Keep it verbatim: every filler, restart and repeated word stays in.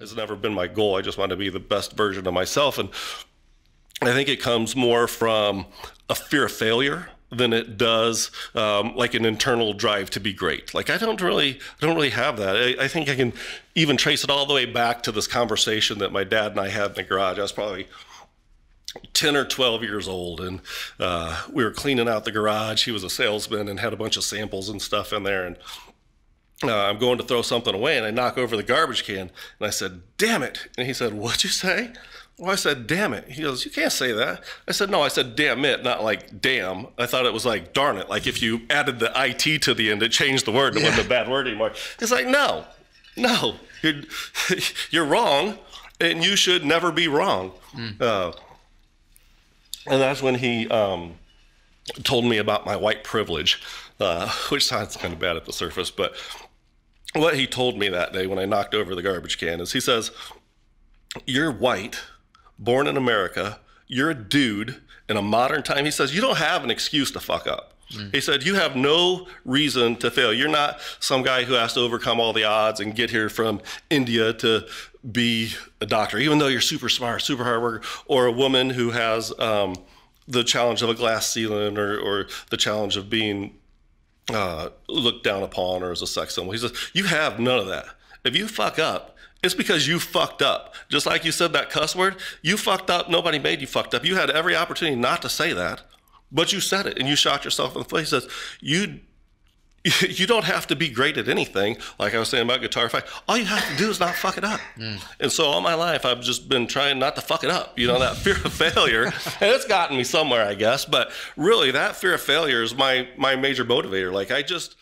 has never been my goal. I just want to be the best version of myself. And I think it comes more from a fear of failure than it does um, like an internal drive to be great. Like I don't really, I don't really have that. I, I think I can even trace it all the way back to this conversation that my dad and I had in the garage. I was probably ten or twelve years old, and uh, we were cleaning out the garage. He was a salesman and had a bunch of samples and stuff in there. And uh, I'm going to throw something away, and I knock over the garbage can, and I said, "Damn it!" And he said, "What'd you say?" Well, I said, "Damn it." He goes, "You can't say that." I said, "No, I said, damn it, not like damn." I thought it was like darn it. Like if you added the I T to the end, it changed the word. It yeah. wasn't a bad word anymore. It's like, no, no, you're, you're wrong, and you should never be wrong. Mm. Uh, and that's when he um, told me about my white privilege, uh, which sounds kind of bad at the surface. But what he told me that day when I knocked over the garbage can is he says, "You're white, born in America, you're a dude in a modern time." He says, "You don't have an excuse to fuck up." Mm. He said, "You have no reason to fail. You're not some guy who has to overcome all the odds and get here from India to be a doctor, even though you're super smart, super hard worker, or a woman who has um, the challenge of a glass ceiling or, or the challenge of being uh, looked down upon or as a sex symbol." He says, "You have none of that. If you fuck up, it's because you fucked up. Just like you said that cuss word, you fucked up. Nobody made you fucked up. You had every opportunity not to say that, but you said it and you shot yourself in the face." He says, you, you don't have to be great at anything. Like I was saying about guitar fight, all you have to do is not fuck it up. Mm. And so all my life, I've just been trying not to fuck it up. You know, that fear of failure, and it's gotten me somewhere, I guess. But really, that fear of failure is my, my major motivator. Like I just,